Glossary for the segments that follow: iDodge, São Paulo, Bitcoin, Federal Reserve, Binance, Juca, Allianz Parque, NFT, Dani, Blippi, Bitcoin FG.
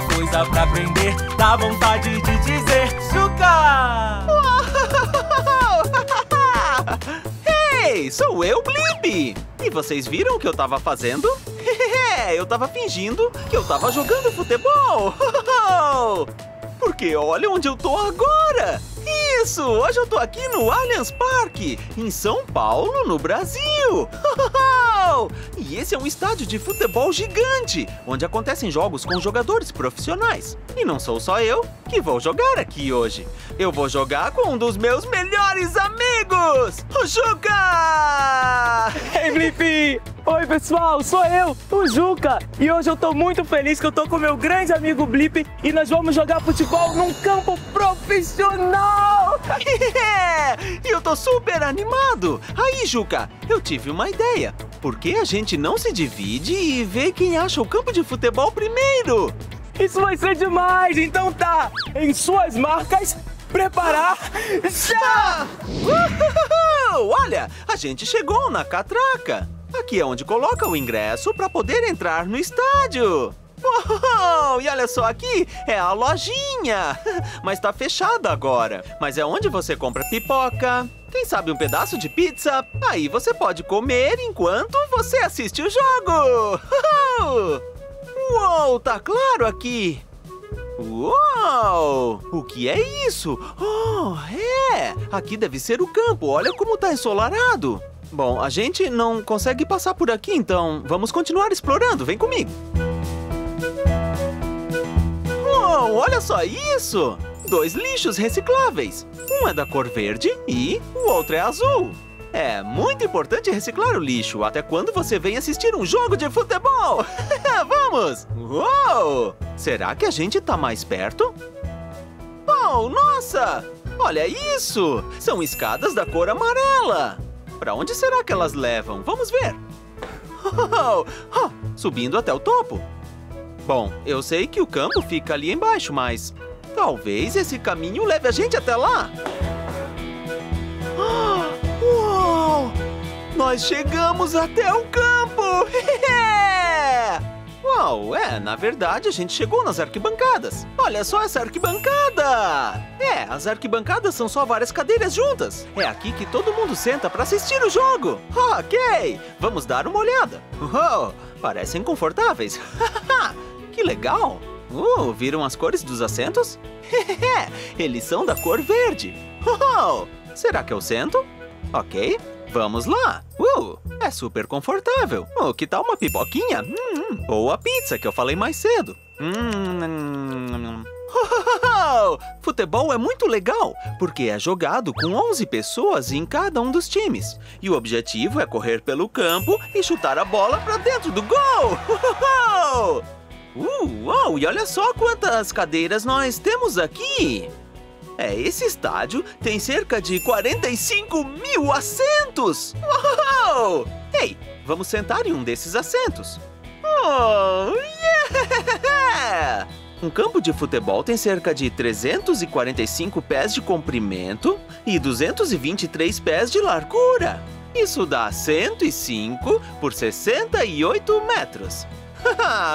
tanta coisa pra aprender, dá vontade de dizer Juca! Hey, sou eu, Blippi! E vocês viram o que eu tava fazendo? Eu tava fingindo que eu tava jogando futebol! Porque olha onde eu tô agora! Isso! Hoje eu tô aqui no Allianz Parque, em São Paulo, no Brasil! E esse é um estádio de futebol gigante, onde acontecem jogos com jogadores profissionais. E não sou só eu que vou jogar aqui hoje. Eu vou jogar com um dos meus melhores amigos, o Juca! Ei, Blippi! Oi, pessoal! Sou eu, o Juca! E hoje eu tô muito feliz que eu tô com meu grande amigo Blippi e nós vamos jogar futebol num campo profissional! E eu tô super animado! Aí, Juca, eu tive uma ideia. Por que a gente não se divide e vê quem acha o campo de futebol primeiro? Isso vai ser demais! Então tá, em suas marcas, preparar, já! Olha, a gente chegou na catraca. Aqui é onde coloca o ingresso para poder entrar no estádio. Uou, e olha só, aqui é a lojinha, mas tá fechada agora. Mas é onde você compra pipoca, quem sabe um pedaço de pizza. Aí você pode comer enquanto você assiste o jogo. Uou, tá claro aqui. Uou, o que é isso? Oh, é, aqui deve ser o campo, olha como tá ensolarado. Bom, a gente não consegue passar por aqui, então vamos continuar explorando, vem comigo. Uou, olha só isso! Dois lixos recicláveis. Um é da cor verde e o outro é azul. É muito importante reciclar o lixo até quando você vem assistir um jogo de futebol. Vamos! Uou! Será que a gente tá mais perto? Oh, nossa! Olha isso! São escadas da cor amarela. Pra onde será que elas levam? Vamos ver. Subindo até o topo. Bom, eu sei que o campo fica ali embaixo, mas talvez esse caminho leve a gente até lá. Uou! Nós chegamos até o campo! Uau, é, na verdade a gente chegou nas arquibancadas. Olha só essa arquibancada! É, as arquibancadas são só várias cadeiras juntas. É aqui que todo mundo senta para assistir o jogo. Ok, vamos dar uma olhada. Uou, parecem confortáveis. Que legal! Viram as cores dos assentos? Eles são da cor verde. Será que eu sento? Ok, vamos lá. É super confortável. Que tal uma pipoquinha? Ou a pizza que eu falei mais cedo. Futebol é muito legal, porque é jogado com 11 pessoas em cada um dos times. E o objetivo é correr pelo campo e chutar a bola para dentro do gol. Uau, e olha só quantas cadeiras nós temos aqui! É, esse estádio tem cerca de 45 mil assentos! Uau! Ei, vamos sentar em um desses assentos! Oh, yeah! Um campo de futebol tem cerca de 345 pés de comprimento e 223 pés de largura. Isso dá 105 por 68 metros.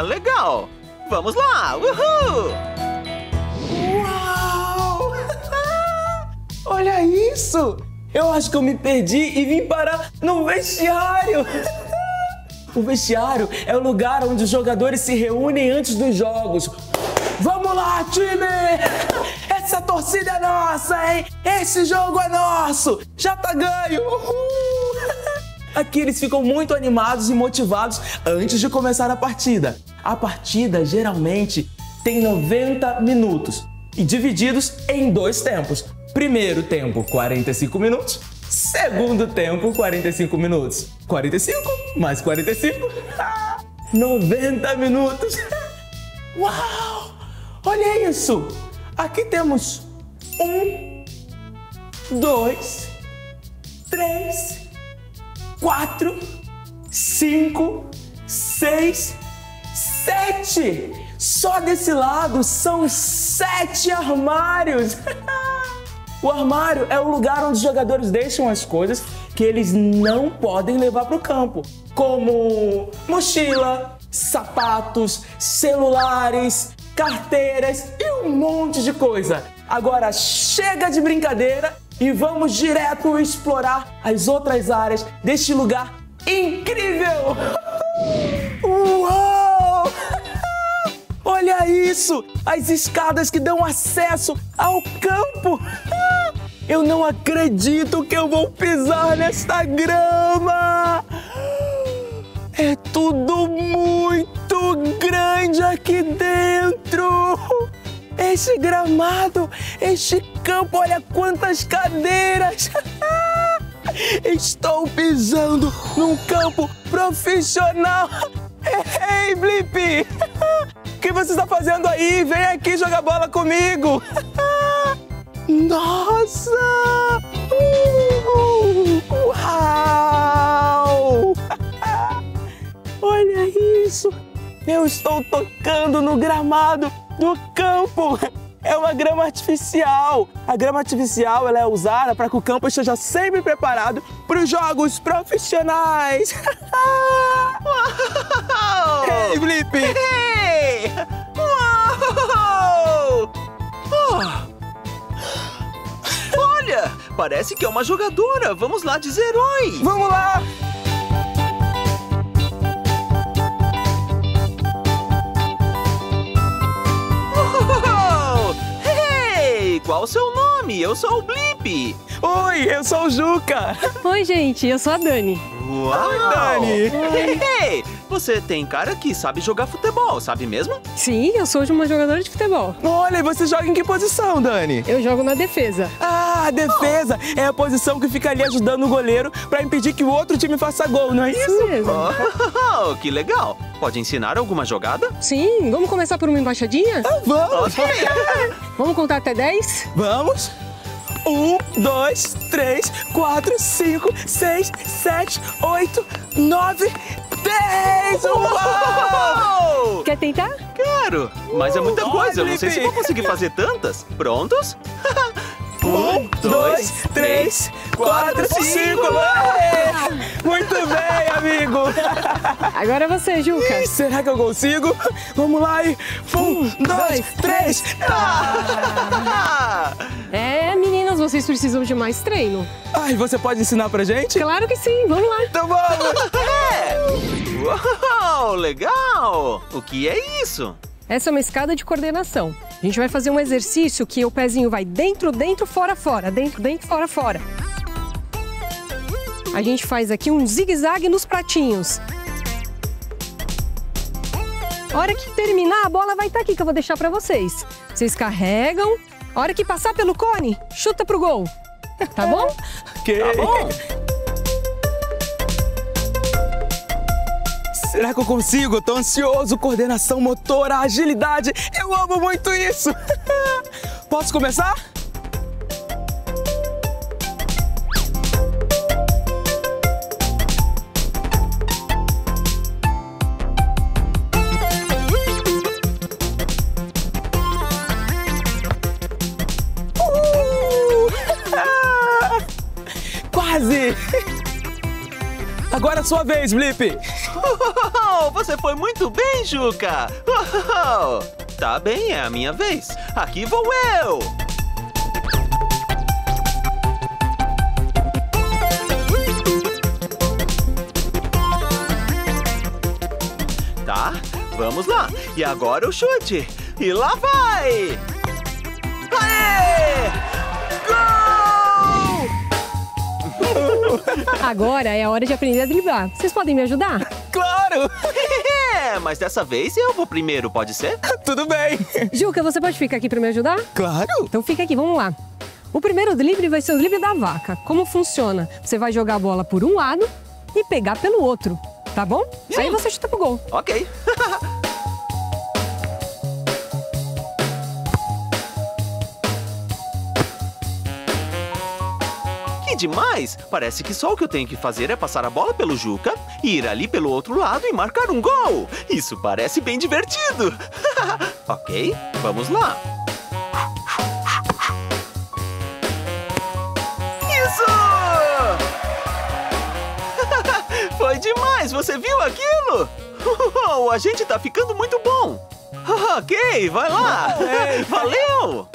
Legal! Vamos lá! Uhul! Uau! Olha isso! Eu acho que eu me perdi e vim parar no vestiário! O vestiário é o lugar onde os jogadores se reúnem antes dos jogos. Vamos lá, time! Essa torcida é nossa, hein? Esse jogo é nosso! Já tá ganho! Uhul! Aqui eles ficam muito animados e motivados antes de começar a partida. A partida geralmente tem 90 minutos e divididos em dois tempos. Primeiro tempo 45 minutos, segundo tempo 45 minutos. 45 mais 45, 90 minutos. Uau! Olha isso! Aqui temos 1, 2, 3, 4, 5, 6, 7. Só desse lado são 7 armários. O armário é o lugar onde os jogadores deixam as coisas que eles não podem levar para o campo, como mochila, sapatos, celulares, carteiras e um monte de coisa. Agora chega de brincadeira e vamos direto explorar as outras áreas deste lugar incrível! Uau! Olha isso! As escadas que dão acesso ao campo! Eu não acredito que eu vou pisar nesta grama! É tudo muito grande aqui dentro! Este gramado, este campo, olha quantas cadeiras! Estou pisando num campo profissional! Ei, Blippi! O que você está fazendo aí? Vem aqui jogar bola comigo! Nossa! Uau! Olha isso! Eu estou tocando no gramado do campo! É uma grama artificial! A grama artificial ela é usada para que o campo esteja sempre preparado para os jogos profissionais! Uau! Ei, Blippi! Hey! Uau! Oh! Olha, parece que é uma jogadora. Vamos lá dizer oi. Vamos lá. Uou! Hey, qual o seu nome? Eu sou o Blippi. Oi, eu sou o Juca. Oi, gente, eu sou a Dani. Uau! Oi, Dani. Hey, você tem cara que sabe jogar futebol, sabe mesmo? Sim, eu sou uma jogadora de futebol. Olha, e você joga em que posição, Dani? Eu jogo na defesa. Ah, a defesa é a posição que fica ali ajudando o goleiro para impedir que o outro time faça gol, não é isso? Isso mesmo. Oh, que legal. Pode ensinar alguma jogada? Sim, vamos começar por uma embaixadinha? Ah, vamos! Vamos contar até 10? Vamos! 1, 2, 3, 4, 5, 6, 7, 8, 9, 10! Uau! Quer tentar? Quero! Mas é muita coisa, eu não sei se vou conseguir fazer tantas. Prontos? 1, 2, 3, 4, 5! Muito bem, amigo! Agora é você, Juca. Ih, será que eu consigo? Vamos lá e 1, 2, 3! É, meninas, vocês precisam de mais treino. Ai, você pode ensinar pra gente? Claro que sim, vamos lá. Então vamos! Uau, legal! O que é isso? Essa é uma escada de coordenação. A gente vai fazer um exercício que o pezinho vai dentro, dentro, fora, fora. Dentro, dentro, fora, fora. A gente faz aqui um zigue-zague nos pratinhos. A hora que terminar, a bola vai estar aqui, que eu vou deixar pra vocês. Vocês carregam. A hora que passar pelo cone, chuta pro gol. Tá bom? Okay. Tá bom? Será que eu consigo? Tô ansioso. Coordenação motora, agilidade. Eu amo muito isso. Posso começar? Agora é sua vez, Blippi. Você foi muito bem, Juca. Tá bem, é a minha vez. Aqui vou eu. Tá, vamos lá. E agora o chute. E lá vai. Aê! Agora é a hora de aprender a driblar. Vocês podem me ajudar? Claro! É, mas dessa vez eu vou primeiro, pode ser? Tudo bem! Juca, você pode ficar aqui pra me ajudar? Claro! Então fica aqui, vamos lá. O primeiro drible vai ser o drible da vaca. Como funciona? Você vai jogar a bola por um lado e pegar pelo outro, tá bom? Aí você chuta pro gol. Ok! Demais! Parece que só o que eu tenho que fazer é passar a bola pelo Juca, ir ali pelo outro lado e marcar um gol! Isso parece bem divertido! Ok, vamos lá! Isso! Foi demais! Você viu aquilo? Uou, a gente tá ficando muito bom! Ok, vai lá. Valeu!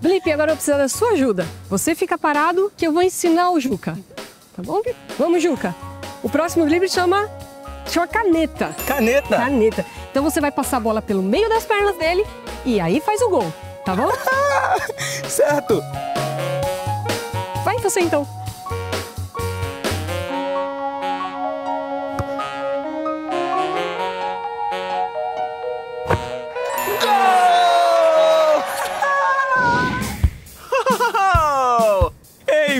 Blippi, agora eu preciso da sua ajuda. Você fica parado que eu vou ensinar o Juca. Tá bom, Blippi? Vamos, Juca. O próximo Blippi chama caneta. Caneta? Caneta. Então você vai passar a bola pelo meio das pernas dele e aí faz o gol. Tá bom? Certo. Vai você então.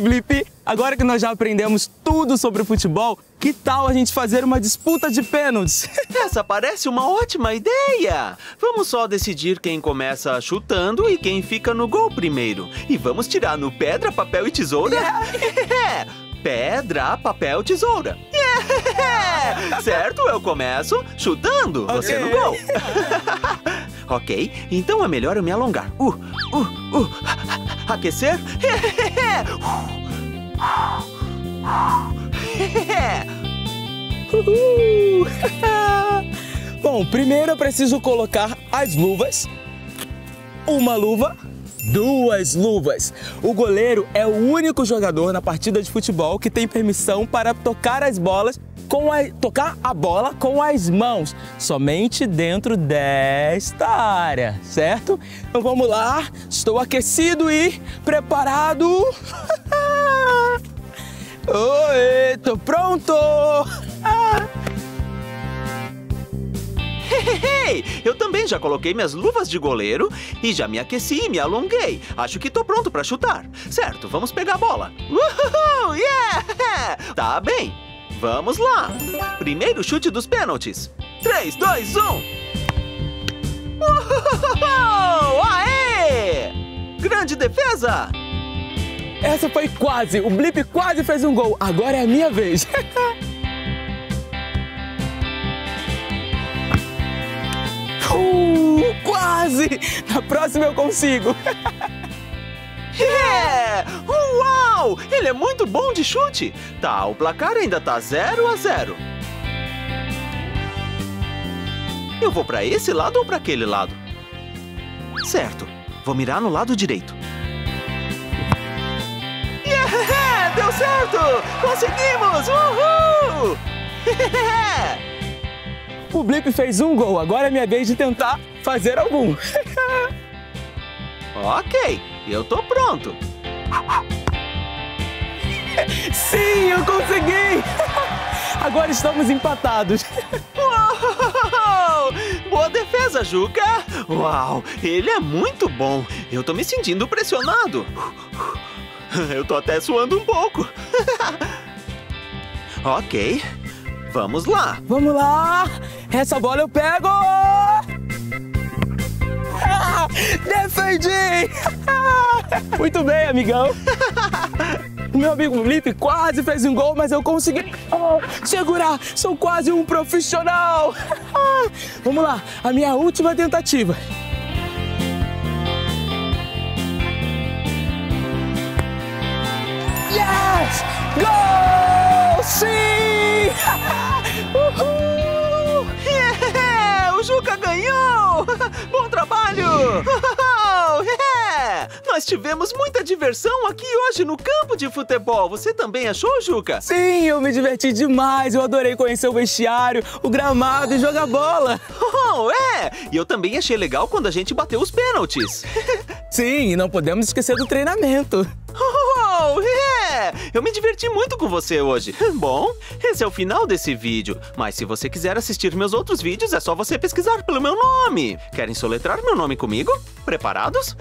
Blippi, agora que nós já aprendemos tudo sobre o futebol, que tal a gente fazer uma disputa de pênaltis? Essa parece uma ótima ideia! Vamos só decidir quem começa chutando e quem fica no gol primeiro. E vamos tirar no pedra, papel e tesoura? Yeah. Pedra, papel, tesoura. Yeah. Certo, eu começo chutando, você no gol. Ok, então é melhor eu me alongar. Aquecer. Bom, primeiro eu preciso colocar as luvas. Uma luva, duas luvas. O goleiro é o único jogador na partida de futebol que tem permissão para tocar as bolas tocar a bola com as mãos, somente dentro desta área, certo? Então vamos lá, estou aquecido e preparado. Oi, tô pronto! Eu também já coloquei minhas luvas de goleiro e já me aqueci e me alonguei. Acho que tô pronto para chutar. Certo, vamos pegar a bola. Uhul! Yeah! Tá bem. Vamos lá! Primeiro chute dos pênaltis. 3, 2, 1! Uhul! Aê! Grande defesa! Essa foi quase! O Blippi quase fez um gol. Agora é a minha vez. Quase! Na próxima eu consigo. Yeah! Uau! Ele é muito bom de chute! Tá, o placar ainda tá 0-0. Eu vou pra esse lado ou pra aquele lado? Certo, vou mirar no lado direito. Yeah! Deu certo! Conseguimos! Uhul! Yeah! O Blippi fez um gol, agora é minha vez de tentar fazer algum. Ok, eu tô pronto. Sim, eu consegui! Agora estamos empatados. Uau! Boa defesa, Juca! Uau, ele é muito bom. Eu tô me sentindo pressionado. Eu tô até suando um pouco. Ok, vamos lá. Vamos lá! Essa bola eu pego! Defendi! Muito bem, amigão. O meu amigo Blippi quase fez um gol, mas eu consegui segurar. Sou quase um profissional. Vamos lá, a minha última tentativa. Yes! Gol! Sim! Uhul! Yeah! O Juca ganhou! Bom trabalho! É! Nós tivemos muita diversão aqui hoje no campo de futebol. Você também achou, Juca? Sim, eu me diverti demais. Eu adorei conhecer o vestiário, o gramado e jogar bola. Oh, é! E eu também achei legal quando a gente bateu os pênaltis. Sim, e não podemos esquecer do treinamento. Oh, é! Eu me diverti muito com você hoje. Bom, esse é o final desse vídeo. Mas se você quiser assistir meus outros vídeos, é só você pesquisar pelo meu nome. Querem soletrar meu nome comigo? Preparados?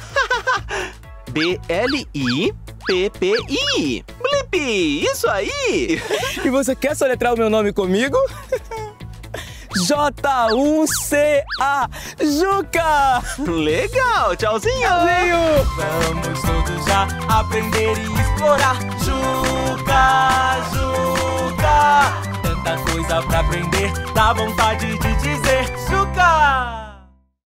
B-L-I-P-P-I. Blippi, isso aí! E você quer soletrar o meu nome comigo? J-U-C-A. Juca! Legal, tchauzinho! Tchauzinho! Vamos todos já aprender e explorar. Juca, Juca! Tanta coisa pra aprender, dá vontade de